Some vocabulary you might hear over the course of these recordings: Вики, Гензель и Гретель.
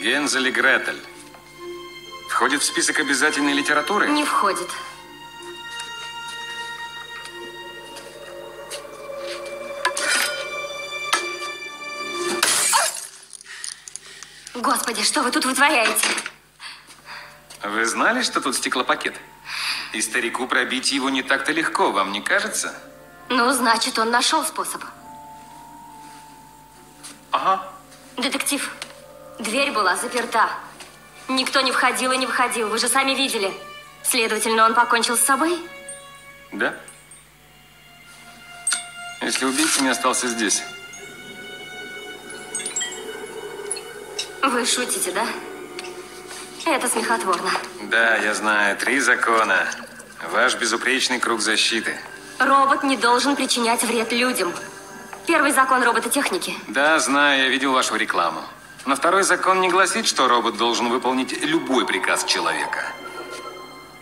Гензель и Гретель. Входит в список обязательной литературы? Не входит. Господи, что вы тут вытворяете? Вы знали, что тут стеклопакет? И старику пробить его не так-то легко, вам не кажется? Ну, значит, он нашел способ. Ага. Детектив, дверь была заперта. Никто не входил и не выходил, вы же сами видели. Следовательно, он покончил с собой? Да. Если убийца не остался здесь. Вы шутите, да? Это смехотворно. Да, я знаю. 3 закона. Ваш безупречный круг защиты. Робот не должен причинять вред людям. 1-й закон робототехники. Да, знаю, я видел вашу рекламу. Но 2-й закон не гласит, что робот должен выполнить любой приказ человека.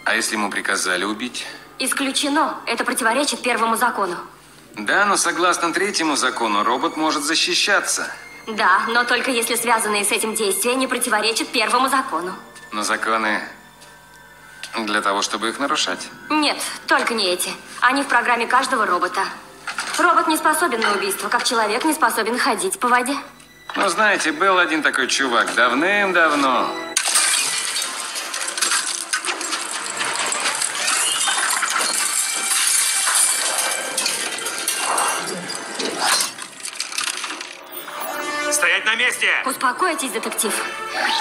А если ему приказали убить? Исключено. Это противоречит 1-му закону. Да, но согласно 3-му закону робот может защищаться. Да, но только если связанные с этим действия не противоречат 1-му закону. Но законы для того, чтобы их нарушать? Нет, только не эти. Они в программе каждого робота. Робот не способен на убийство, как человек не способен ходить по воде. Ну, знаете, был один такой чувак давным-давно. Стоять на месте! Успокойтесь, детектив.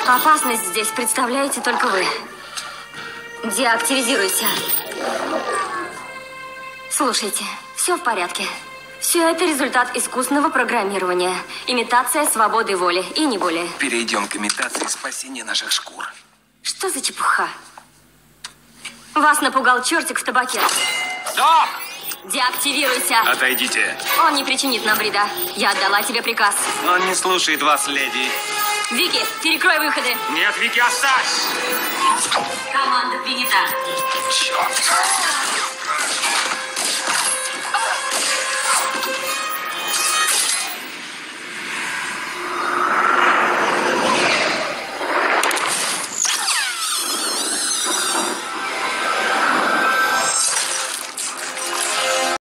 Опасность здесь представляете только вы. Деактивизируйся. Слушайте, все в порядке. Все это результат искусного программирования. Имитация свободы воли и не более. Перейдем к имитации спасения наших шкур. Что за чепуха? Вас напугал чертик в табаке. Стоп! Деактивируйся. Отойдите. Он не причинит нам вреда. Я отдала тебе приказ. Он не слушает вас, леди. Вики, перекрой выходы. Нет, Вики, оставь. Команда принята. Черт.